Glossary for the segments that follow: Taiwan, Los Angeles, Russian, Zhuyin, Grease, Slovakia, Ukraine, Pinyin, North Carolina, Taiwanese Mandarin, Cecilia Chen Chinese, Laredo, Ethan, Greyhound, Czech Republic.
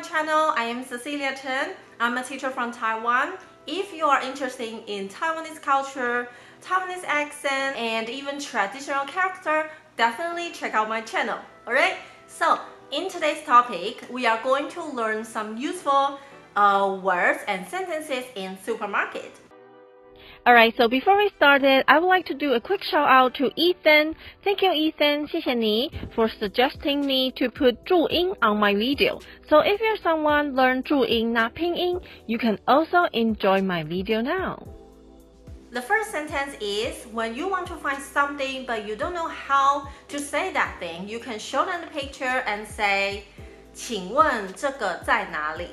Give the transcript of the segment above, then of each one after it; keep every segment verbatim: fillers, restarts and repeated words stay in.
my channel. I am Cecilia Chen. I'm a teacher from Taiwan. If you are interested in Taiwanese culture, Taiwanese accent, and even traditional character, definitely check out my channel. Alright? So, in today's topic, we are going to learn some useful uh, words and sentences in supermarket. Alright, so before we started, I would like to do a quick shout out to Ethan. Thank you, Ethan, 谢谢你 for suggesting me to put Zhuyin on my video. So if you're someone learn Zhuyin, not Pinyin, you can also enjoy my video now. The first sentence is, when you want to find something but you don't know how to say that thing, you can show them the picture and say, 请问这个在哪里?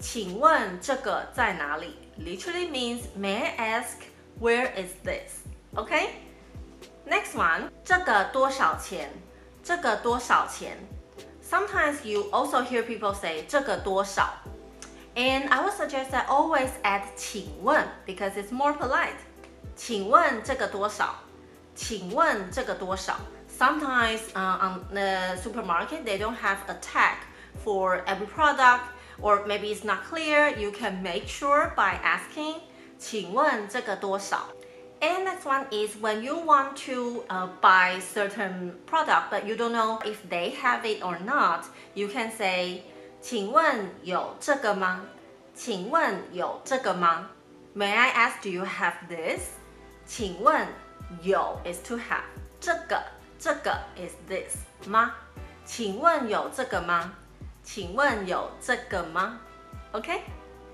请问这个在哪里? Literally means, may I ask, where is this? Okay? Next one, 这个多少钱? 这个多少钱? Sometimes you also hear people say, 这个多少? And I would suggest that always add 请问 because it's more polite. 请问这个多少? 请问这个多少? Sometimes uh, on the supermarket, they don't have a tag for every product. Or maybe it's not clear, you can make sure by asking 请问这个多少? And next one is when you want to uh, buy certain product but you don't know if they have it or not, you can say 请问有这个吗? 请问有这个吗? May I ask, do you have this? 请问有 is to have, 这个这个 is this 吗? 请问有这个吗? 请问有这个吗? Okay.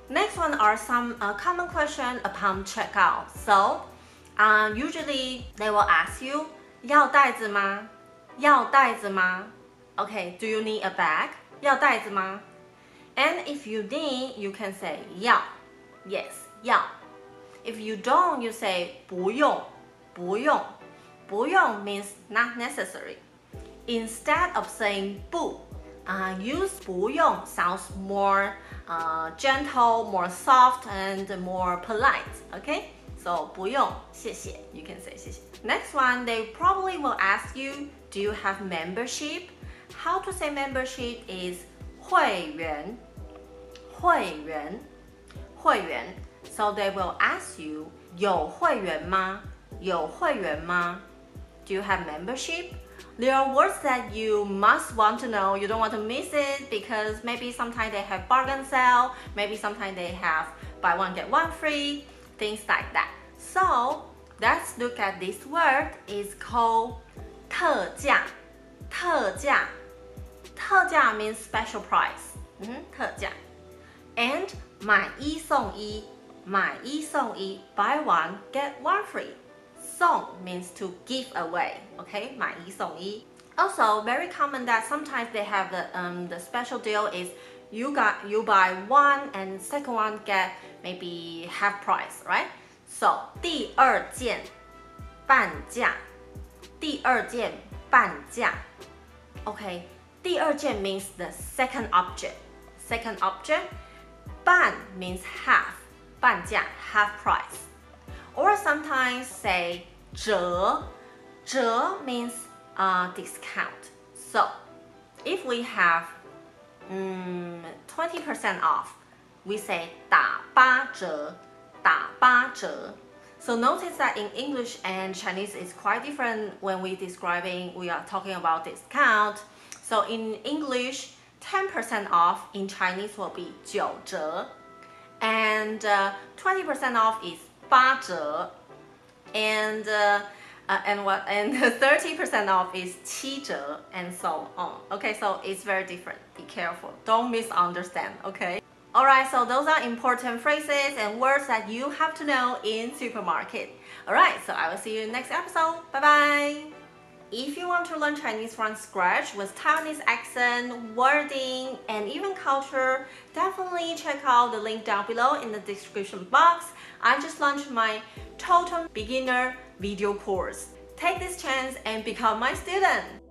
Next one are some uh, common question upon checkout. So, uh, usually they will ask you, 要袋子吗? 要袋子吗? Okay. Do you need a bag? 要袋子吗? And if you need, you can say 要. Yes, 要. If you don't, you say 不用. 不用. 不用 means not necessary. Instead of saying 不. Uh, use 不用 sounds more uh, gentle, more soft, and more polite. Okay, so 不用谢谢 you can say 谢谢. Next one, they probably will ask you, do you have membership? How to say membership is 会员会员会员 So they will ask you, 有会员吗？有会员吗？ Do you have membership? There are words that you must want to know, you don't want to miss it because maybe sometimes they have bargain sale, maybe sometimes they have buy one get one free, things like that. So let's look at this word, it's called 特价特价特价 means special price, 嗯特价 And 买一送一买一送一 buy one get one free. Song means to give away, okay? 买一送一. Also, very common that sometimes they have the um the special deal is you got you buy one and second one get maybe half price, right? So 第二件半价第二件半价 Okay, 第二件 means the second object. Second object 半 means half 半价 half price. Or sometimes say 折 折 means uh, discount. So if we have um, twenty percent off, we say 打八折打八折 So notice that in English and Chinese it's quite different when we describing, we are talking about discount. So in English, ten percent off in Chinese will be 九折 and uh, twenty percent off is 八折 and uh, uh, and what and thirty percent off is 七折 and so on. Okay, so it's very different. Be careful. Don't misunderstand. Okay. All right. So those are important phrases and words that you have to know in supermarket. All right. So I will see you in the next episode. Bye bye. If you want to learn Chinese from scratch with Taiwanese accent, wording, and even culture, definitely check out the link down below in the description box. I just launched my total beginner video course. Take this chance and become my student!